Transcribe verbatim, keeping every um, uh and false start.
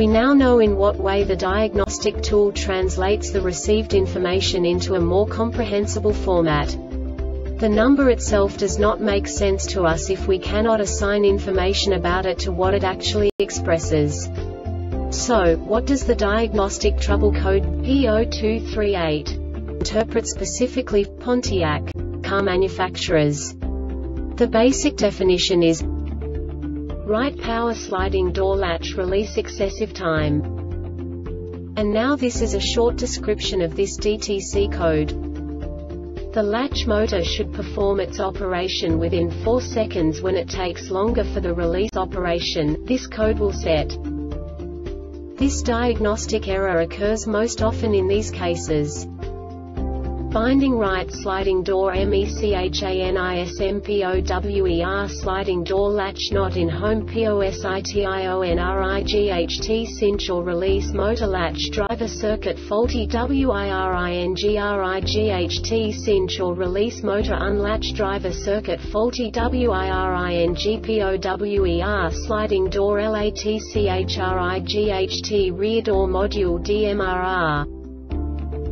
We now know in what way the diagnostic tool translates the received information into a more comprehensible format. The number itself does not make sense to us if we cannot assign information about it to what it actually expresses. So, what does the diagnostic trouble code P zero two three eight interpret specifically for Pontiac car manufacturers? The basic definition is right power sliding door latch release excessive time. And now this is a short description of this D T C code. The latch motor should perform its operation within four seconds. When it takes longer for the release operation, this code will set. This diagnostic error occurs most often in these cases: binding right sliding door mechanism power sliding door latch not in home positioning cinch or release motor latch driver circuit faulty wiringright cinch or release motor unlatch driver circuit faulty wiring power sliding door latchright rear door module D M R R.